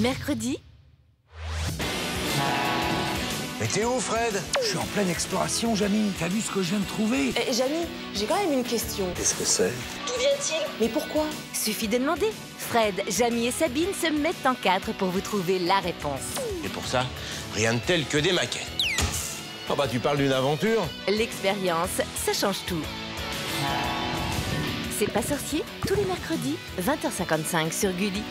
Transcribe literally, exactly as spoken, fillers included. mercredi. Mais t'es où, Fred? Je suis en pleine exploration, Jamy. T'as vu ce que je viens de trouver? euh, Jamy, j'ai quand même une question. Qu'est-ce que c'est? D'où vient-il? Mais pourquoi? Suffit de demander. Fred, Jamy et Sabine se mettent en quatre pour vous trouver la réponse. Et pour ça, rien de tel que des maquettes. Oh bah, tu parles d'une aventure. L'expérience, ça change tout. C'est pas sorcier, tous les mercredis, vingt heures cinquante-cinq sur Gulli.